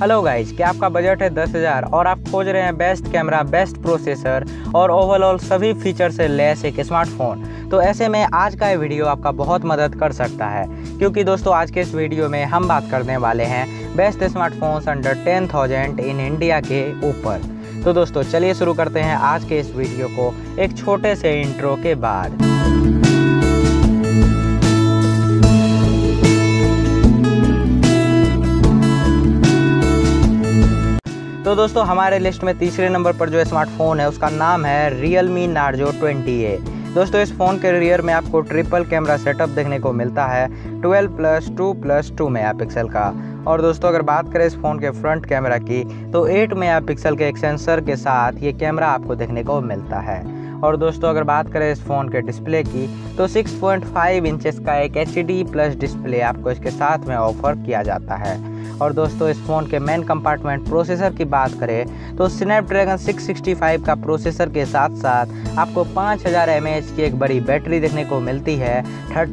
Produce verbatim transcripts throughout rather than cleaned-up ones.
Hello guys, क्या आपका budget है दस हज़ार और आप खोज रहे हैं बेस्ट कैमरा, बेस्ट प्रोसेसर और ओवरऑल सभी फीचर से लैस एक स्मार्टफोन? तो ऐसे में आज का ये वीडियो आपका बहुत मदद कर सकता है, क्योंकि दोस्तों आज के इस वीडियो में हम बात करने वाले हैं best smartphones under ten thousand in India के ऊपर। तो दोस्तों चलिए शुरू करते हैं आज के इस वीडियो को एक छोटे से इंट्रो के बाद। तो दोस्तों हमारे लिस्ट में तीसरे नंबर पर जो स्मार्टफोन है उसका नाम है Realme Narzo ट्वेंटी ए। दोस्तों इस फ़ोन के रियर में आपको ट्रिपल कैमरा सेटअप देखने को मिलता है बारह प्लस दो प्लस दो मेगापिक्सल का। और दोस्तों अगर बात करें इस फ़ोन के फ्रंट कैमरा की तो आठ मेगापिक्सल के एक सेंसर के साथ ये कैमरा आपको देखने को मिलता है। और दोस्तों अगर बात करें इस फ़ोन के डिस्प्ले की तो सिक्स पॉइंट फाइव इंचेस का एक एच डी प्लस डिस्प्ले आपको इसके साथ में ऑफर किया जाता है। और दोस्तों इस फ़ोन के मेन कंपार्टमेंट प्रोसेसर की बात करें तो स्नैपड्रैगन सिक्स सिक्सटी फाइव का प्रोसेसर के साथ साथ आपको पाँच हज़ार एमएएच की एक बड़ी बैटरी देखने को मिलती है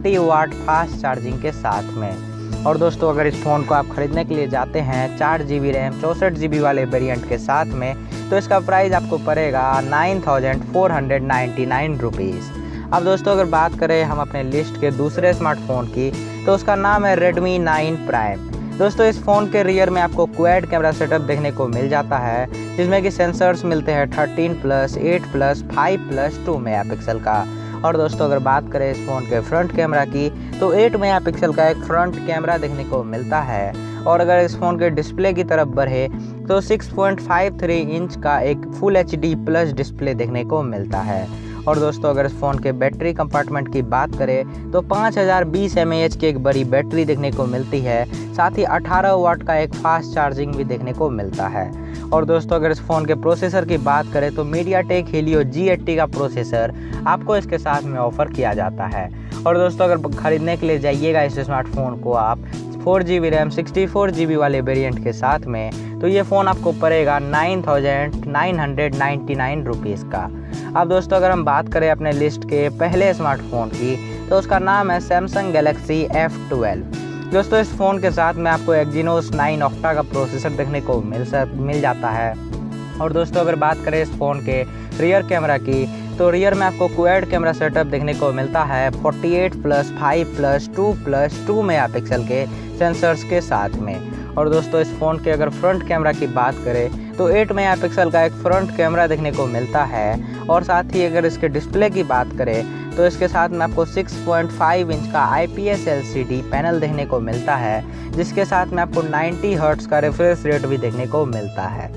तीस वाट फास्ट चार्जिंग के साथ में। और दोस्तों अगर इस फ़ोन को आप खरीदने के लिए जाते हैं चार जी बी रैम चौंसठ जी बी वाले वेरिएंट के साथ में तो इसका प्राइस आपको पड़ेगा nine thousand four hundred ninety nine. अब दोस्तों अगर बात करें हम अपने लिस्ट के दूसरे स्मार्टफोन की तो उसका नाम है रेडमी नाइन प्राइम। दोस्तों इस फ़ोन के रियर में आपको क्वाड कैमरा सेटअप देखने को मिल जाता है, जिसमें कि सेंसर्स मिलते हैं thirteen plus eight plus five plus two megapixel का। और दोस्तों अगर बात करें इस फ़ोन के फ्रंट कैमरा की तो आठ मेगापिक्सल का एक फ्रंट कैमरा देखने को मिलता है। और अगर इस फ़ोन के डिस्प्ले की तरफ बढ़े तो six point five three inch का एक full H D plus display देखने को मिलता है। और दोस्तों अगर इस फ़ोन के बैटरी कंपार्टमेंट की बात करें तो पाँच हज़ार बीस एमएएच की एक बड़ी बैटरी देखने को मिलती है, साथ ही अठारह वाट का एक फास्ट चार्जिंग भी देखने को मिलता है। और दोस्तों अगर इस फ़ोन के प्रोसेसर की बात करें तो MediaTek Helio G eighty five का प्रोसेसर आपको इसके साथ में ऑफ़र किया जाता है। और दोस्तों अगर ख़रीदने के लिए जाइएगा इस स्मार्टफोन को आप four G B RAM sixty four G B वाले वेरियंट के साथ में तो ये फ़ोन आपको पड़ेगा nine thousand nine hundred ninety nine rupees का। अब दोस्तों अगर हम बात करें अपने लिस्ट के पहले स्मार्टफोन की तो उसका नाम है सैमसंग गैलेक्सी एफ ट्वेल्व। दोस्तों इस फ़ोन के साथ में आपको एक्जीनोस नाइन ऑक्टा का प्रोसेसर देखने को मिल सक मिल जाता है। और दोस्तों अगर बात करें इस फ़ोन के रियर कैमरा की तो रियर में आपको क्वाड कैमरा सेटअप देखने को मिलता है forty eight plus five plus two plus two megapixel के सेंसर्स के साथ में। और दोस्तों इस फ़ोन के अगर फ्रंट कैमरा की बात करें तो आठ मेगापिक्सल का एक फ्रंट कैमरा देखने को मिलता है। और साथ ही अगर इसके डिस्प्ले की बात करें तो इसके साथ में आपको सिक्स पॉइंट फाइव इंच का आईपीएस एलसीडी पैनल देखने को मिलता है, जिसके साथ में आपको नाइन्टी हर्ट्ज़ का रिफ्रेश रेट भी देखने को मिलता है।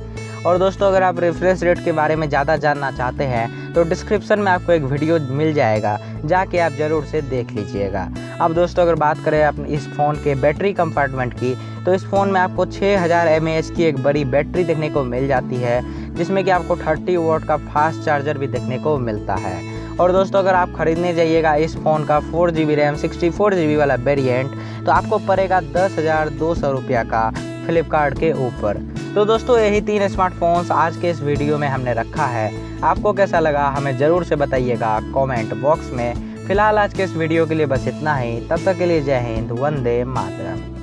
और दोस्तों अगर आप रिफ्रेश रेट के बारे में ज़्यादा जानना चाहते हैं तो डिस्क्रिप्शन में आपको एक वीडियो मिल जाएगा, जाके आप ज़रूर से देख लीजिएगा। अब दोस्तों अगर बात करें अपने इस फ़ोन के बैटरी कंपार्टमेंट की तो इस फ़ोन में आपको छः हज़ार एमएएच की एक बड़ी बैटरी देखने को मिल जाती है, जिसमें कि आपको तीस वाट का फास्ट चार्जर भी देखने को मिलता है। और दोस्तों अगर आप खरीदने जाइएगा इस फ़ोन का four G B RAM sixty four G B वाला वेरियंट तो आपको पड़ेगा दस हज़ार दो सौ रुपया का फ्लिपकार्ट के ऊपर। तो दोस्तों यही तीन स्मार्टफोन्स आज के इस वीडियो में हमने रखा है। आपको कैसा लगा हमें ज़रूर से बताइएगा कमेंट बॉक्स में। फिलहाल आज के इस वीडियो के लिए बस इतना ही। तब तक के लिए जय हिंद, वंदे मातरम।